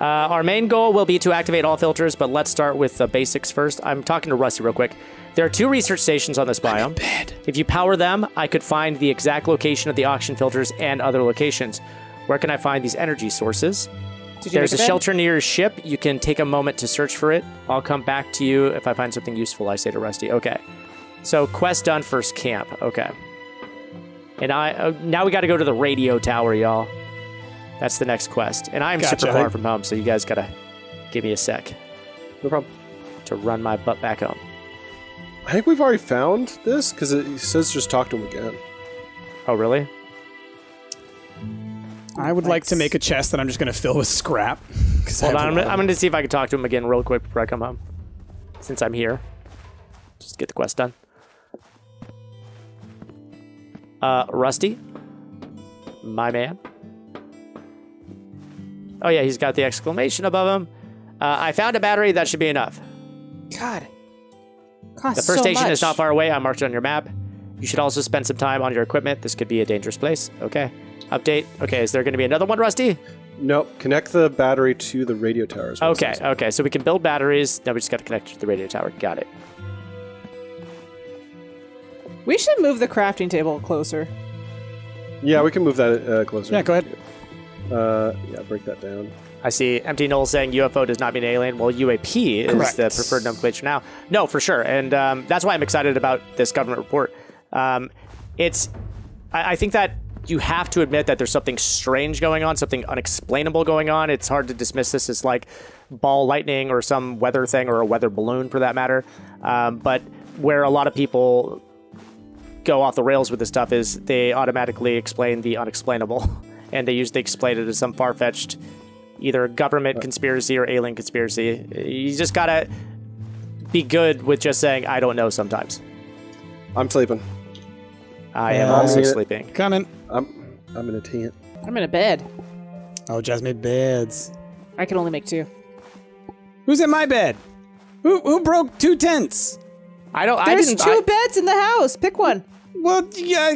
Our main goal will be to activate all filters, but let's start with the basics first. I'm talking to Rusty real quick. There are 2 research stations on this biome. If you power them, I could find the exact location of the oxygen filters and other locations. Where can I find these energy sources? There's a shelter near your ship. You can take a moment to search for it. I'll come back to you if I find something useful, I say to Rusty. Okay. So quest done, first camp. Okay. And now we got to go to the radio tower, y'all. That's the next quest. And I'm super far from home, so you guys got to give me a sec. No problem. To run my butt back home. I think we've already found this, because it says just talk to him again. Oh, really? I would like to make a chest that I'm just going to fill with scrap. Hold on, I'm going to see if I can talk to him again real quick before I come home. Since I'm here. Just get the quest done. Rusty? My man? Oh, yeah, he's got the exclamation above him. I found a battery. That should be enough. God. Costs the first so station much. Is not far away. I marked it on your map. You should also spend some time on your equipment. This could be a dangerous place. Okay. Update. Okay, is there going to be another one, Rusty? Nope. Connect the battery to the radio tower. Okay, okay. So we can build batteries. Now we just got to connect to the radio tower. Got it. We should move the crafting table closer. Yeah, we can move that closer. Yeah, go ahead. Yeah, break that down. I see Empty Noel saying UFO does not mean alien. Well, UAP is the preferred nomenclature now. No, for sure. And that's why I'm excited about this government report. I think that you have to admit that there's something strange going on, something unexplainable going on. It's hard to dismiss this as like ball lightning or some weather thing or a weather balloon for that matter. But where a lot of people go off the rails with this stuff is they automatically explain the unexplainable. And they usually explain it as some far-fetched either government conspiracy or alien conspiracy. You just gotta be good with just saying, I don't know sometimes. I'm sleeping. I am also sleeping. Coming. I'm in a tent. I'm in a bed. Oh, Jazz made beds. I can only make 2. Who's in my bed? Who broke 2 tents? There's two beds in the house. Pick one. Well, yeah,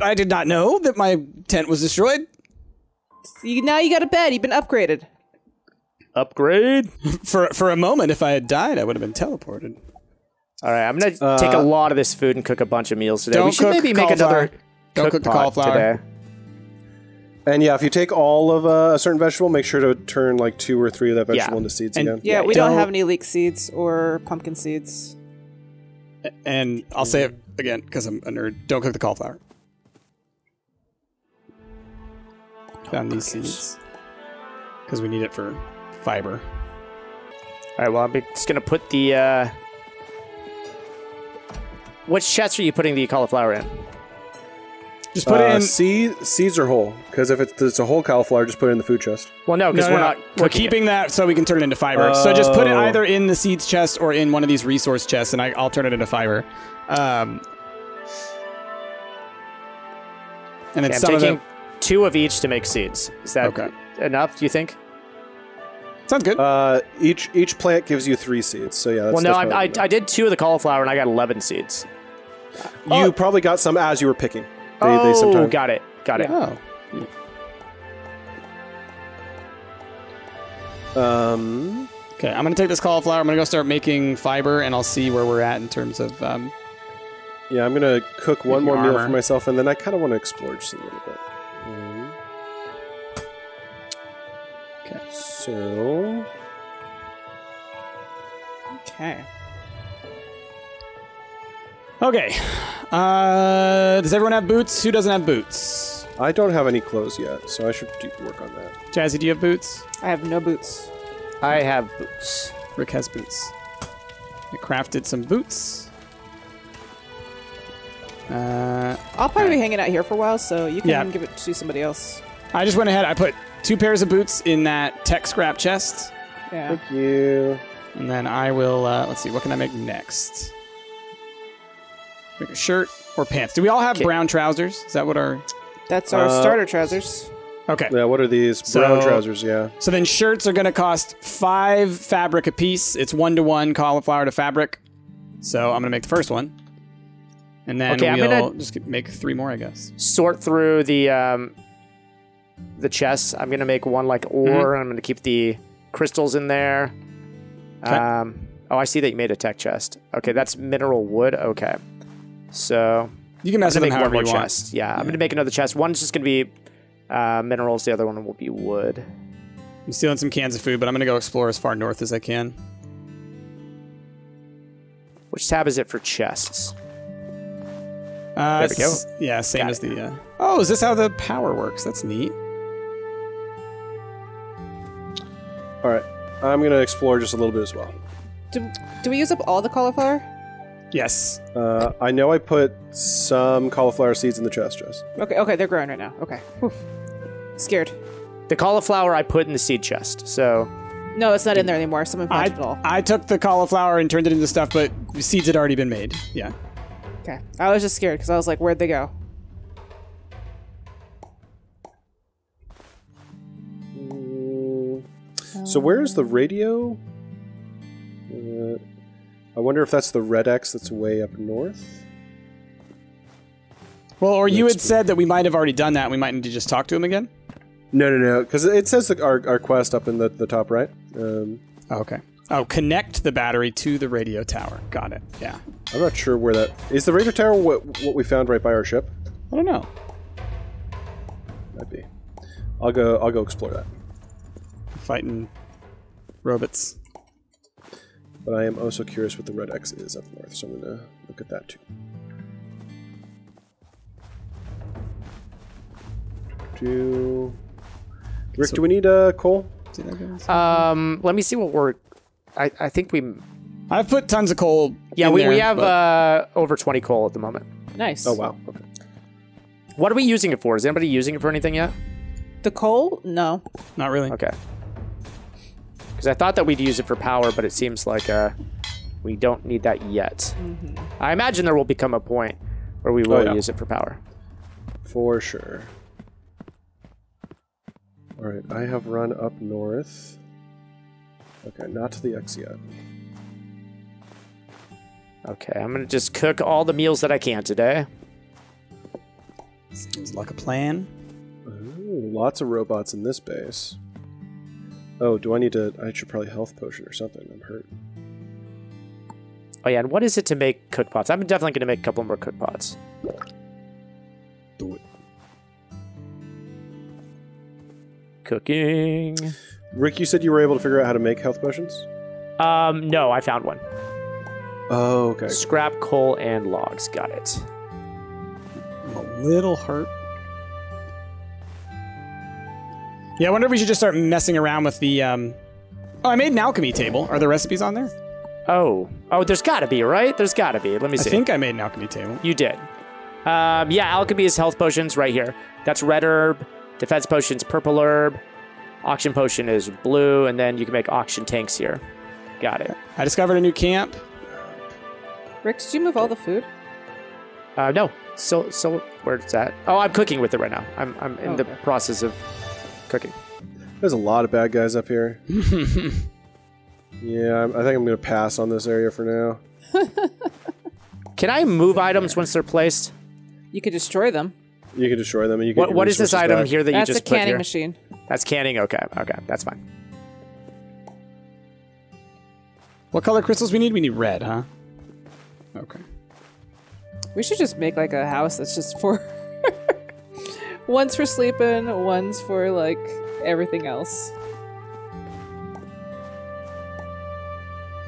I did not know that my tent was destroyed. Now you got a bed. You've been upgraded. Upgrade? for a moment, if I had died, I would have been teleported. All right, I'm going to take a lot of this food and cook a bunch of meals today. We should maybe make another cook pot today. And yeah, if you take all of a certain vegetable, make sure to turn like 2 or 3 of that vegetable into seeds again. Yeah, we don't have any leek seeds or pumpkin seeds. And I'll say it again, because I'm a nerd. Don't cook the cauliflower. Found these seeds. Because we need it for fiber. All right, well, I'm just going to put the... Which chest are you putting the cauliflower in? Just put it in... Seeds are whole. Because if it's a whole cauliflower, just put it in the food chest. Well, no, because we're not... We're keeping that so we can turn it into fiber. So just put it either in the seeds chest or in one of these resource chests, and I'll turn it into fiber. And then I'm taking 2 of each to make seeds. Is that enough, do you think? Sounds good. Each plant gives you 3 seeds, so yeah. That's, well, no, I did 2 of the cauliflower, and I got 11 seeds. You probably got some as you were picking. They got it. Oh. Yeah. Okay, I'm gonna take this cauliflower. I'm gonna go start making fiber, and I'll see where we're at in terms of. Yeah, I'm gonna cook one more meal for myself, and then I kind of want to explore just a little bit. Okay. Does everyone have boots? Who doesn't have boots? I don't have any clothes yet, so I should work on that. Jazzy, do you have boots? I have no boots. I have boots. Rick has boots. I crafted some boots. I'll probably be hanging out here for a while, so you can give it to somebody else. I just went ahead. I put 2 pairs of boots in that tech scrap chest. Yeah. Thank you. And then I will, let's see, what can I make next? Make a shirt or pants. Do we all have brown trousers? Is that what our... That's our starter trousers. Okay. Yeah, what are these? Brown trousers, yeah. So then shirts are going to cost 5 fabric a piece. It's 1-to-1 cauliflower to fabric. So I'm going to make the first one. And then we'll just make 3 more, I guess. Sort through the... the chests. I'm going to make one like ore. Mm-hmm. I'm going to keep the crystals in there. Okay. Oh, I see that you made a tech chest. Okay, that's mineral wood. Okay. So... You can mess with them however you want. Yeah, I'm going to make another chest. One's just going to be minerals. The other one will be wood. I'm stealing some cans of food, but I'm going to go explore as far north as I can. Which tab is it for chests? There we go. Yeah, same as the... Oh, is this how the power works? That's neat. All right. I'm going to explore just a little bit as well. Do we use up all the cauliflower? Yes. I know I put some cauliflower seeds in the chest, Jess. Okay, they're growing right now. Okay. Whew. Scared. The cauliflower I put in the seed chest, so... No, it's not in there anymore. Someone found it all. I took the cauliflower and turned it into stuff, but seeds had already been made. Yeah. Okay. I was just scared, because I was like, where'd they go? So where's the radio? I wonder if that's the red X that's way up north. Well, or you had said that we might have already done that and we might need to just talk to him again? No. Because it says our quest up in the top right. Okay. Oh, connect the battery to the radio tower. Got it. Yeah. I'm not sure where that... Is the radio tower what we found right by our ship? I don't know. Might be. I'll go explore that. Fighting robots. But I am also curious what the red X is up north, so I'm going to look at that too. Rick, do we need coal? Let me see what we're... I think we... I've put tons of coal. Yeah, we have over 20 coal at the moment. Nice. Oh, wow. Okay. What are we using it for? Is anybody using it for anything yet? The coal? No. Not really. Okay. Because I thought that we'd use it for power, but it seems like we don't need that yet. Mm-hmm. I imagine there will become a point where we will use it for power. For sure. All right, I have run up north. Okay, not to the X yet. Okay, I'm going to just cook all the meals that I can today. Seems like a plan. Ooh, lots of robots in this base. Oh, do I need to... I should probably health potion or something. I'm hurt. Oh, yeah. And what is it to make cook pots? I'm definitely going to make a couple more cook pots. Do it. Cooking. Rick, you said you were able to figure out how to make health potions? No, I found one. Oh, okay. Scrap, coal, and logs. Got it. I'm a little hurt. Yeah, I wonder if we should just start messing around with the, Oh, I made an alchemy table. Are there recipes on there? Oh, there's gotta be, right? There's gotta be. Let me see. I think I made an alchemy table. You did. Yeah, alchemy is health potions right here. That's red herb. Defense potion's purple herb. Auction potion is blue, and then you can make auction tanks here. Got it. I discovered a new camp. Rick, did you move all the food? No. So where it's at? Oh, I'm cooking with it right now. I'm in the process of... cooking. There's a lot of bad guys up here. Yeah, I think I'm going to pass on this area for now. Can I move items once they're placed? You could destroy them. You can destroy them. And you can what is this item here that you just put here? That's a canning machine. That's canning? Okay, that's fine. What color crystals we need? We need red, huh? Okay. We should just make like a house that's just for... One's for sleeping, one's for, like, everything else.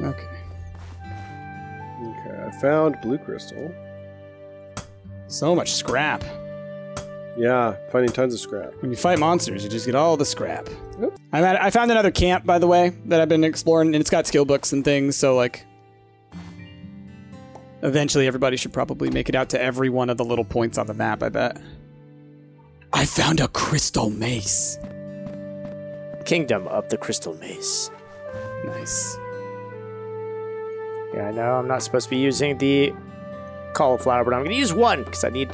Okay. Okay, I found blue crystal. So much scrap. Yeah, finding tons of scrap. When you fight monsters, you just get all the scrap. Oops. I found another camp, by the way, that I've been exploring, and it's got skill books and things, so, like... Eventually, everybody should probably make it out to every one of the little points on the map, I bet. I found a crystal mace. Kingdom of the crystal mace. Nice. Yeah, I know I'm not supposed to be using the cauliflower, but I'm going to use one because I need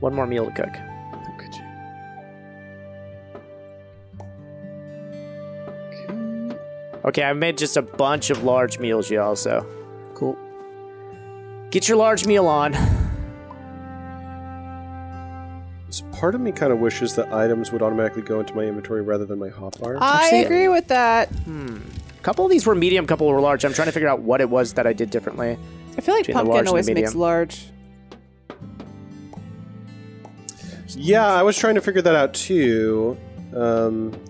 one more meal to cook. How could you? Okay, I made just a bunch of large meals, y'all, so. Cool. Get your large meal on. part of me kind of wishes that items would automatically go into my inventory rather than my hotbar. I agree with that. A couple of these were medium, a couple were large. I'm trying to figure out what it was that I did differently. I feel like pumpkin always makes large. Yeah, I was trying to figure that out too.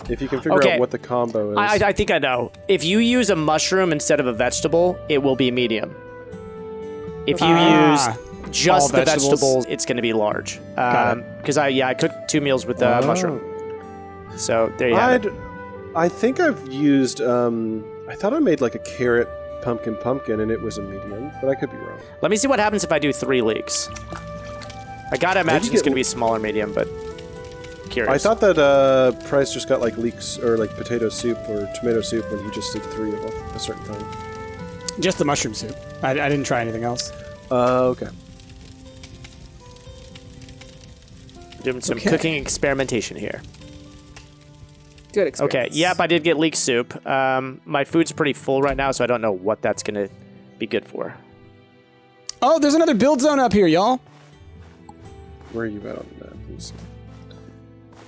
If you can figure out what the combo is. I think I know. If you use a mushroom instead of a vegetable, it will be medium. If you use just the vegetables, it's going to be large. Because I cooked 2 meals with the mushroom. So there you have it. I think I've used, I thought I made like a carrot pumpkin and it was a medium, but I could be wrong. Let me see what happens if I do 3 leeks. I gotta imagine it's gonna be smaller medium, but curious. I thought that Price just got like leeks or like potato soup or tomato soup when he just did 3 of a certain time. Just the mushroom soup. I didn't try anything else. Okay. Doing some cooking experimentation here. Good experience. Okay, yep, I did get leek soup. My food's pretty full right now, so I don't know what that's gonna be good for. Oh, there's another build zone up here, y'all. Where are you at on the map?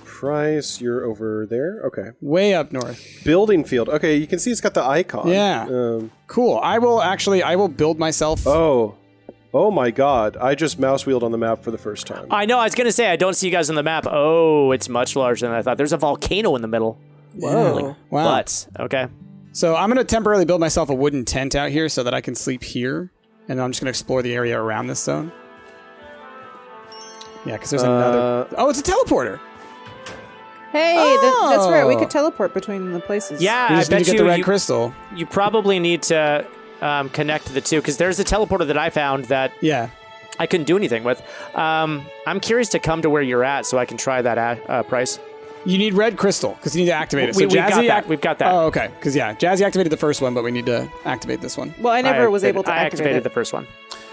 Price, you're over there. Okay. Way up north. Building field. Okay, you can see it's got the icon. Yeah. Cool. I will build myself. Oh my god. I just mouse wheeled on the map for the first time. I know. I was going to say, I don't see you guys on the map. Oh, it's much larger than I thought. There's a volcano in the middle. Whoa. Really? Wow. But, okay. So I'm going to temporarily build myself a wooden tent out here so that I can sleep here. And then I'm just going to explore the area around this zone. Yeah, because there's another... Oh, it's a teleporter! Hey, that's right. We could teleport between the places. Yeah, I bet you get the red crystal. You probably need to connect the two, because there's a teleporter that I found that I couldn't do anything with. I'm curious to come to where you're at so I can try that at Price. You need red crystal, because you need to activate it. So we've got that. Oh, okay. Because, yeah, Jazzy activated the first one, but we need to activate this one. Well, I never was able to activate it. I activated the first one.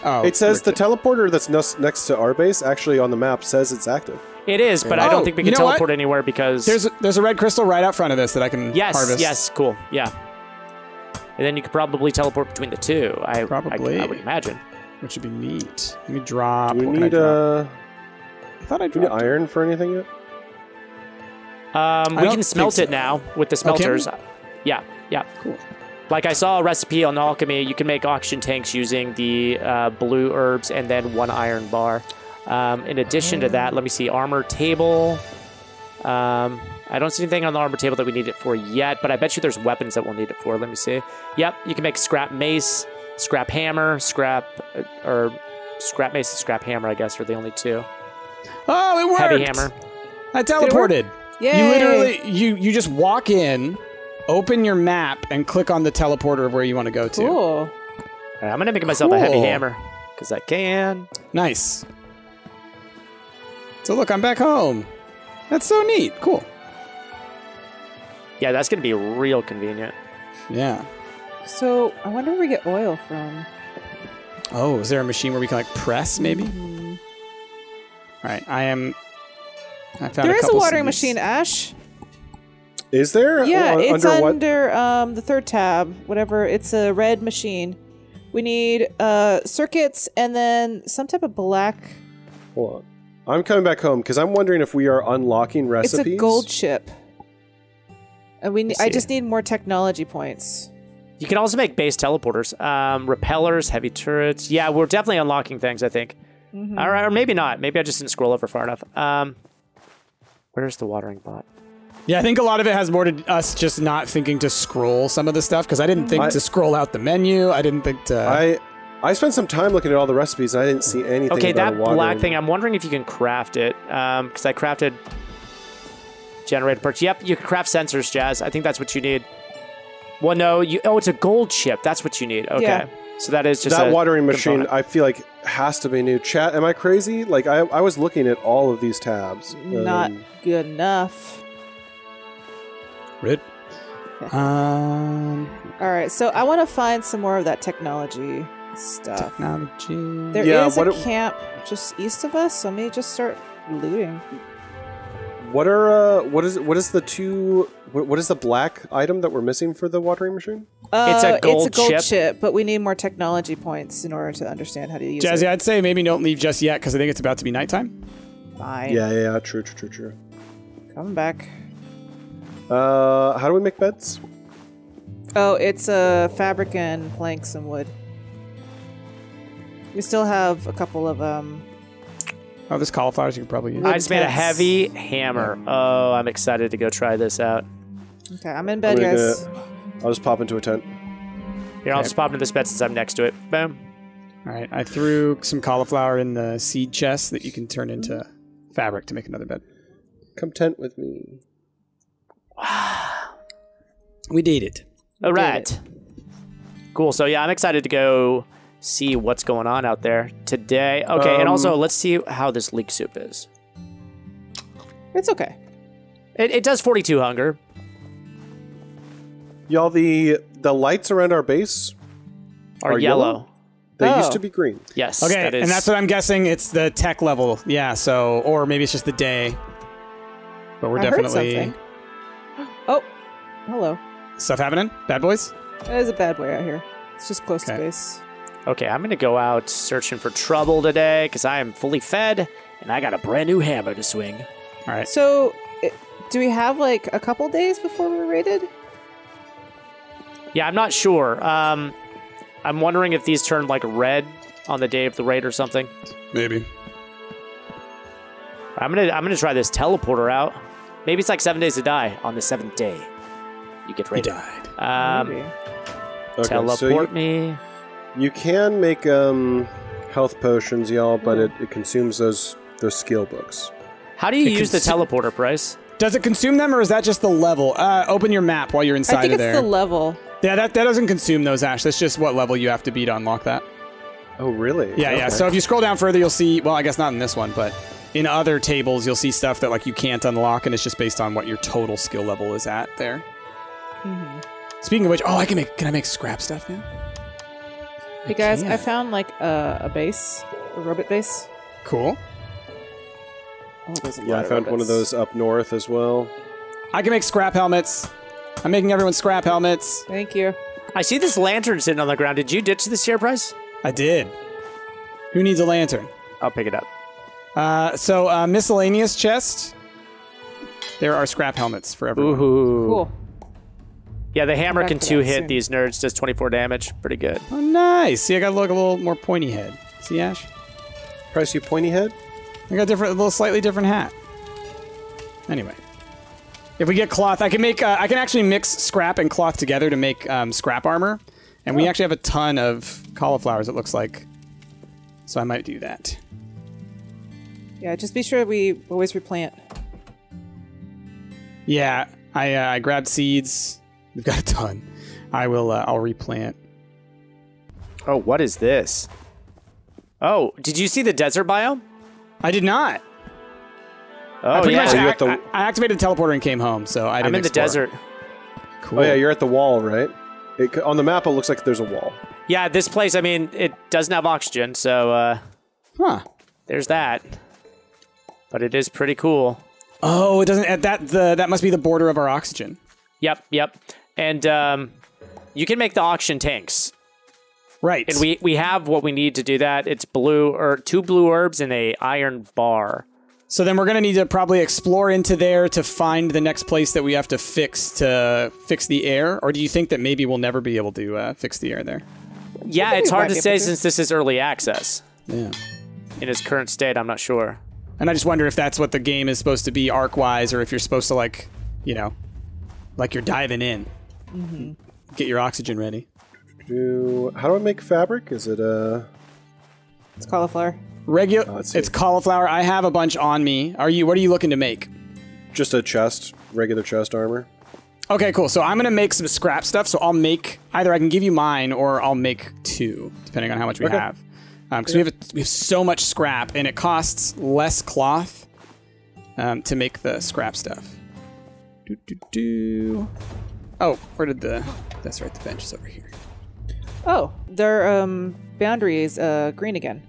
Oh, it says the teleporter that's next to our base actually on the map says it's active. It is, but I don't think we can teleport anywhere because... There's a red crystal right out front of this that I can harvest. Yes, cool, yeah. And then you could probably teleport between the two. I would imagine. Which would be neat. Let me drop... Do we need I thought I dropped... Do we need iron for anything yet? We can smelt it now with the smelters. Okay. Yeah. Cool. Like, I saw a recipe on alchemy. You can make oxygen tanks using the blue herbs and then 1 iron bar. In addition to that, let me see. Armor table. I don't see anything on the armor table that we need it for yet, but I bet you there's weapons that we'll need it for. Let me see. Yep, you can make scrap mace, scrap hammer, scrap mace and scrap hammer, I guess, are the only two. Oh, it worked! Heavy hammer. I teleported. Yay. You literally, you just walk in... Open your map and click on the teleporter of where you want to go to. Cool. Right, I'm going to make myself a heavy hammer because I can. Nice. So look, I'm back home. That's so neat. Cool. Yeah, that's going to be real convenient. Yeah. So I wonder where we get oil from. Oh, is there a machine where we can like press maybe? Mm-hmm. All right, there is a watering machine, Ash. Is there? Yeah, it's under the 3rd tab, whatever. It's a red machine. We need circuits and then some type of black. Hold on. I'm coming back home because I'm wondering if we are unlocking recipes. It's a gold chip. And I just need more technology points. You can also make base teleporters. Repellers, heavy turrets. Yeah, we're definitely unlocking things, I think. Mm-hmm. All right, or maybe not. Maybe I just didn't scroll over far enough. Where's the watering pot? Yeah, I think a lot of it has more to us just not thinking to scroll some of the stuff, because I didn't think to scroll out the menu. I didn't think to... I spent some time looking at all the recipes, and I didn't see anything about that black thing, I'm wondering if you can craft it, because I crafted generator parts. Yep, you can craft sensors, Jazz. I think that's what you need. Well, no, it's a gold chip. That's what you need. Okay. Yeah. So that is just that watering machine, component. I feel like, has to be new. Chat, am I crazy? Like, I was looking at all of these tabs. Not good enough. All right, so I want to find some more of that technology stuff. Technology. There is a camp just east of us, so let me just start looting. What are what is the black item that we're missing for the watering machine? It's a gold chip, but we need more technology points in order to understand how to use it. Jazzy, I'd say maybe don't leave just yet because I think it's about to be nighttime. Fine. Yeah, true. Coming back. How do we make beds? Oh, it's fabric and planks and wood. We still have a couple of Oh, there's cauliflowers you could probably use. I just made a heavy hammer. Oh, I'm excited to go try this out. Okay, I'm in bed, guys. I'll just pop into a tent. Here, I'll just pop into this bed since I'm next to it. Boom. All right, I threw some cauliflower in the seed chest that you can turn into fabric to make another bed. Come tent with me. We did it. All right. Cool. So, yeah, I'm excited to go see what's going on out there today. Okay, and also, let's see how this leek soup is. It's okay. It does 42 hunger. Y'all, the lights around our base are yellow. They used to be green. Yes. Okay, that is... and that's what I'm guessing. It's the tech level. Yeah, so... Or maybe it's just the day. But we're definitely... Oh, hello. Stuff happening? Bad boys? There's a bad boy out here. It's just close to base. Okay, I'm going to go out searching for trouble today because I am fully fed and I got a brand new hammer to swing. All right. So, do we have like a couple days before we're raided? Yeah, I'm not sure. I'm wondering if these turn like red on the day of the raid or something. Maybe. I'm gonna try this teleporter out. Maybe it's like 7 days to die. On the 7th day, you get raided. You died. Okay, teleport so me. You can make health potions, y'all, but it consumes those skill books. How do you use the teleporter, Price? Does it consume them, or is that just the level? Open your map while you're inside of there. I think it's the level. Yeah, that doesn't consume those, Ash. That's just what level you have to be to unlock that. Oh, really? Yeah, okay. So if you scroll down further, you'll see... Well, I guess not in this one, but in other tables, you'll see stuff that, like, you can't unlock, and it's just based on what your total skill level is at there. Mm-hmm. Speaking of which... Oh, I can make... Can I make scrap stuff now? Hey, guys, I found, like, a base. A robot base. Cool. Oh, yeah, I found one of those up north as well. I can make scrap helmets. I'm making everyone scrap helmets. Thank you. I see this lantern sitting on the ground. Did you ditch this here, Price? I did. Who needs a lantern? I'll pick it up. So miscellaneous chest. There are scrap helmets for everyone. Ooh. Cool. Yeah, the hammer can two-hit these nerds. Does 24 damage. Pretty good. Oh, nice. See, I got to look a little more pointy head. See, Ash? Price, you pointy head? I got a slightly different hat. Anyway, if we get cloth, I can make. I can actually mix scrap and cloth together to make scrap armor, and we actually have a ton of cauliflowers. It looks like, so I might do that. Yeah, just be sure we always replant. Yeah, I grabbed seeds. We've got a ton. I will. I'll replant. Oh, what is this? Oh, did you see the desert biome? I did not. Oh, I activated the teleporter and came home, so I didn't I'm in explore. The desert. Cool. Oh, yeah, you're at the wall, right? On the map, it looks like there's a wall. Yeah, this place, I mean, it doesn't have oxygen, so... There's that. But it is pretty cool. Oh, it doesn't... That must be the border of our oxygen. Yep. And you can make the oxygen tanks. Right. And we have what we need to do that. It's two blue herbs and a iron bar. So then we're going to need to probably explore into there to find the next place that we have to fix the air. Or do you think that maybe we'll never be able to fix the air there? Yeah, it's hard to say since this is early access. Yeah. In its current state, I'm not sure. And I just wonder if that's what the game is supposed to be arc-wise or if you're supposed to like, you know, like you're diving in. Mm-hmm. Get your oxygen ready. How do I make fabric? Is it It's cauliflower. It's cauliflower. I have a bunch on me. What are you looking to make? Just a chest, regular chest armor. Okay, cool. So I'm gonna make some scrap stuff. So I'll make I can give you mine or I'll make two, depending on how much we have. Because we have so much scrap, and it costs less cloth to make the scrap stuff. Oh, where did that's right. The bench is over here. Oh, their boundary is green again.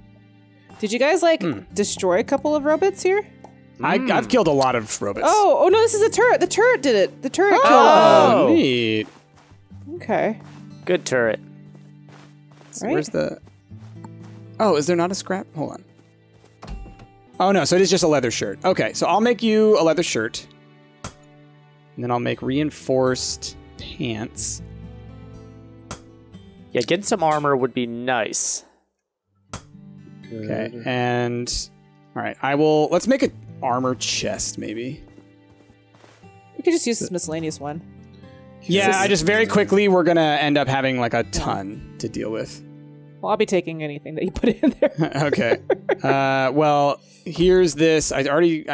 Did you guys, like, destroy a couple of robots here? I've killed a lot of robots. Oh, no, this is a turret. The turret did it. The turret killed them. Oh, neat. Okay. Good turret. So where's the... Oh, is there not a scrap? Hold on. Oh no, so it is just a leather shirt. Okay, so I'll make you a leather shirt. And then I'll make reinforced pants. Yeah, getting some armor would be nice. Okay, and... Alright, I will... Let's make an armor chest, maybe. We could just use this miscellaneous one. Yeah, I just very quickly, we're going to end up having like a ton to deal with. Well, I'll be taking anything that you put in there. Okay. Well, here's this. I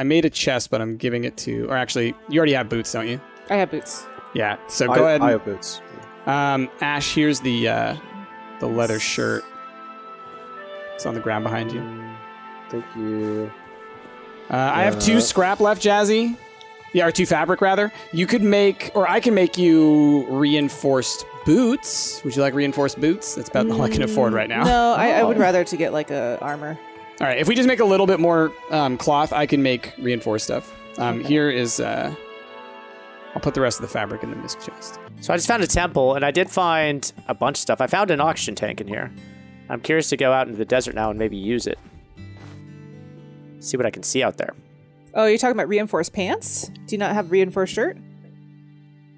made a chest, but I'm giving it to... Or actually, you already have boots, don't you? I have boots. Yeah, so go ahead. I have boots. Ash, here's the leather shirt. It's on the ground behind you. Thank you. I have 2 scrap left, Jazzy. Yeah, or 2 fabric, rather. You could make, or I can make you reinforced boots. Would you like reinforced boots? That's about all I can afford right now. No, I would rather to get, like, a armor. All right, if we just make a little bit more cloth, I can make reinforced stuff. Okay. Here is, I'll put the rest of the fabric in the misc chest. So I just found a temple, and I did find a bunch of stuff. I found an oxygen tank in here. I'm curious to go out into the desert now and maybe use it. See what I can see out there. Oh, you're talking about reinforced pants? Do you not have reinforced shirt?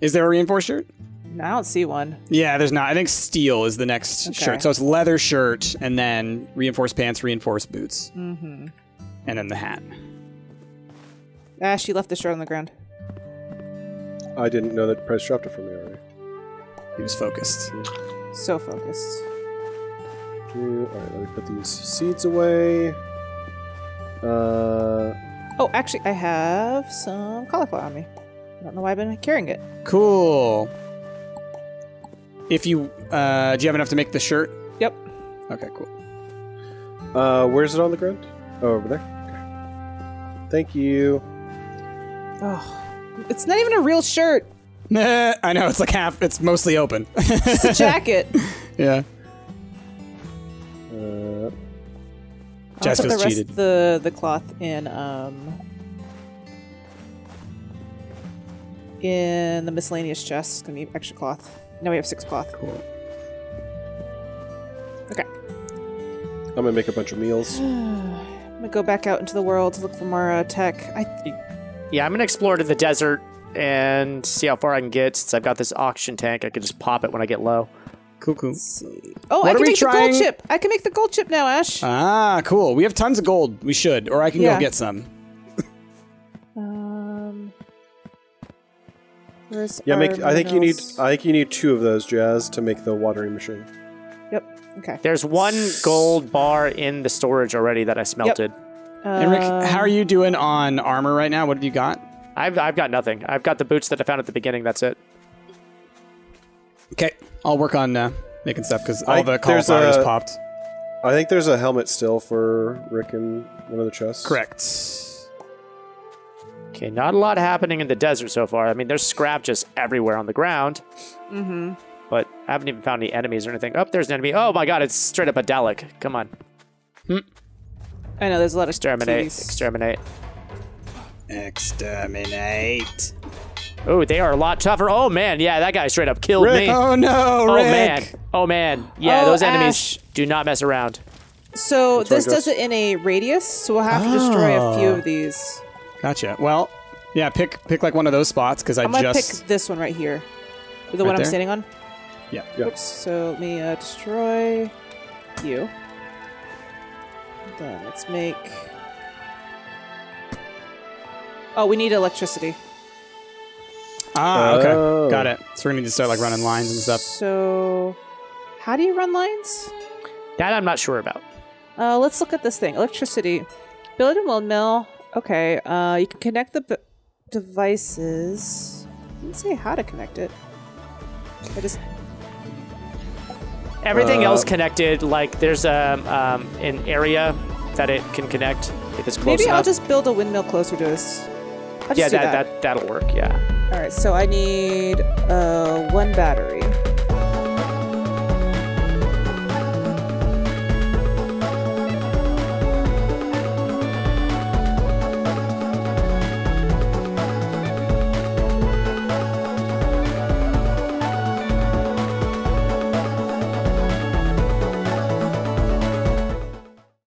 Is there a reinforced shirt? No, I don't see one. Yeah, there's not. I think steel is the next shirt. So it's leather shirt and then reinforced pants, reinforced boots. Mm-hmm. And then the hat. Ash, you left the shirt on the ground. I didn't know that Price dropped it for me already. He was focused. So focused. Alright, let me put these seeds away. Oh, actually, I have some cauliflower on me. I don't know why I've been carrying it. Cool. If you... do you have enough to make the shirt? Yep. Okay, cool. Where's it on the ground? Oh, over there. Okay. Thank you. Oh, it's not even a real shirt. Nah, I know, it's like half... It's mostly open. It's a jacket. Yeah. I'll put the rest of the cloth in the miscellaneous chest. It's going to be extra cloth. Now we have 6 cloth. Cool. Okay. I'm going to make a bunch of meals. I'm going to go back out into the world to look for more tech. Yeah, I'm going to explore to the desert and see how far I can get. Since I've got this oxygen tank, I can just pop it when I get low. Cool, cool. Oh, I can make the gold chip. I can make the gold chip now, Ash. Ah, cool. We have tons of gold. We should, or I can go get some. Yeah, I think you need. I think you need 2 of those, Jazz, to make the watering machine. Yep. Okay. There's 1 gold bar in the storage already that I smelted. Yep. And Rick, how are you doing on armor right now? What have you got? I've got nothing. I've got the boots that I found at the beginning. That's it. Okay. I'll work on making stuff because all the cauliflower is popped. I think there's a helmet still for Rick in one of the chests. Correct. Okay, not a lot happening in the desert so far. I mean, there's scrap just everywhere on the ground. Mm-hmm. But I haven't even found any enemies or anything. Oh, there's an enemy. Oh my god, it's straight up a Dalek. Come on. Hmm. I know, there's a lot of... Exterminate. Keys. Exterminate. Exterminate. Oh, they are a lot tougher. Oh, man. Yeah, that guy straight up killed me. Oh, no, Rick. Oh, man. Oh, man. Yeah, those enemies do not mess around. So this does it in a radius, so we'll have to destroy a few of these. Gotcha. Well, yeah, pick like one of those spots because I'm just... I'm going to pick this one right here. The one I'm standing on? Yeah. Oops. So let me destroy you. Then let's make... Oh, we need electricity. Ah, okay. Oh. Got it. So we're going to need to start like running lines and stuff. So, how do you run lines? That I'm not sure about. Let's look at this thing. Electricity. Build a windmill. Okay. You can connect the devices. It didn't say how to connect it. I just... Everything else connected. Like there's an area that it can connect if it's close enough. Maybe I'll just build a windmill closer to us. Yeah, that'll work. Yeah. All right, so I need 1 battery.